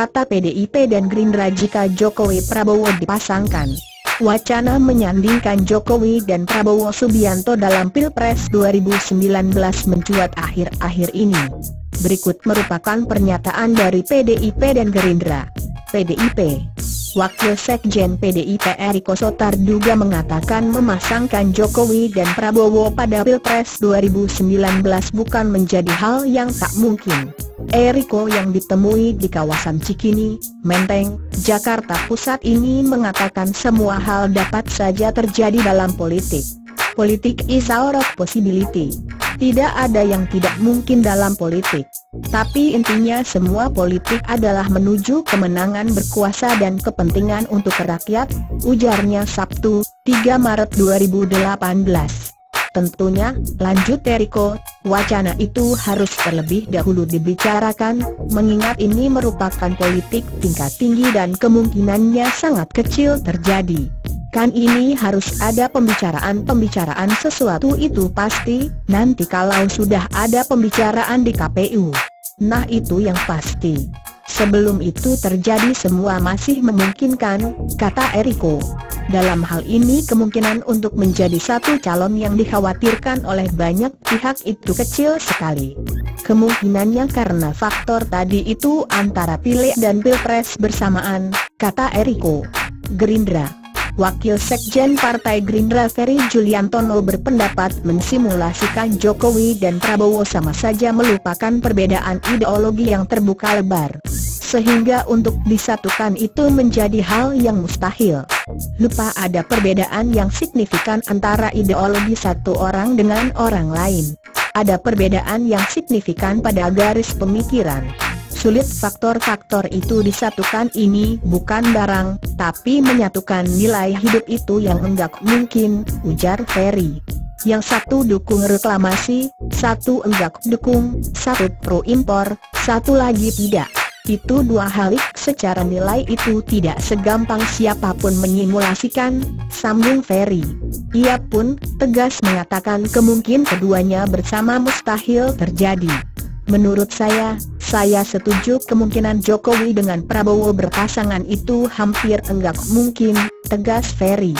kata PDIP dan Gerindra jika Jokowi Prabowo dipasangkan. Wacana menyandingkan Jokowi dan Prabowo Subianto dalam Pilpres 2019 mencuat akhir-akhir ini. Berikut merupakan pernyataan dari PDIP dan Gerindra. PDIP. Wakil Sekjen PDIP Eriko Sotarduga mengatakan memasangkan Jokowi dan Prabowo pada Pilpres 2019 bukan menjadi hal yang tak mungkin. Eriko yang ditemui di kawasan Cikini, Menteng, Jakarta Pusat ini mengatakan semua hal dapat saja terjadi dalam politik. Politik is a possibility. Tidak ada yang tidak mungkin dalam politik. Tapi intinya semua politik adalah menuju kemenangan berkuasa dan kepentingan untuk rakyat, ujarnya Sabtu, 3 Maret 2018. Tentunya, lanjut Eriko, wacana itu harus terlebih dahulu dibicarakan, mengingat ini merupakan politik tingkat tinggi dan kemungkinannya sangat kecil terjadi. Kan ini harus ada pembicaraan sesuatu itu pasti, nanti kalau sudah ada pembicaraan di KPU. Nah itu yang pasti. Sebelum itu terjadi semua masih memungkinkan, kata Eriko. Dalam hal ini kemungkinan untuk menjadi satu calon yang dikhawatirkan oleh banyak pihak itu kecil sekali. Kemungkinannya karena faktor tadi itu antara Pileg dan Pilpres bersamaan, kata Eriko. Gerindra. Wakil Sekjen Partai Gerindra Ferry Juliantono berpendapat mensimulasikan Jokowi dan Prabowo sama saja melupakan perbedaan ideologi yang terbuka lebar. Sehingga untuk disatukan itu menjadi hal yang mustahil. Lupa ada perbedaan yang signifikan antara ideologi satu orang dengan orang lain. Ada perbedaan yang signifikan pada garis pemikiran. Sulit faktor-faktor itu disatukan, ini bukan barang, tapi menyatukan nilai hidup itu yang enggak mungkin, ujar Ferry. Yang satu dukung reklamasi, satu enggak dukung, satu pro-impor, satu lagi tidak. Itu dua hal, secara nilai itu tidak segampang siapapun menyimulasikan, sambung Ferry. Ia pun tegas mengatakan kemungkinan keduanya bersama mustahil terjadi. Menurut saya setuju kemungkinan Jokowi dengan Prabowo berpasangan itu hampir enggak mungkin, tegas Ferry.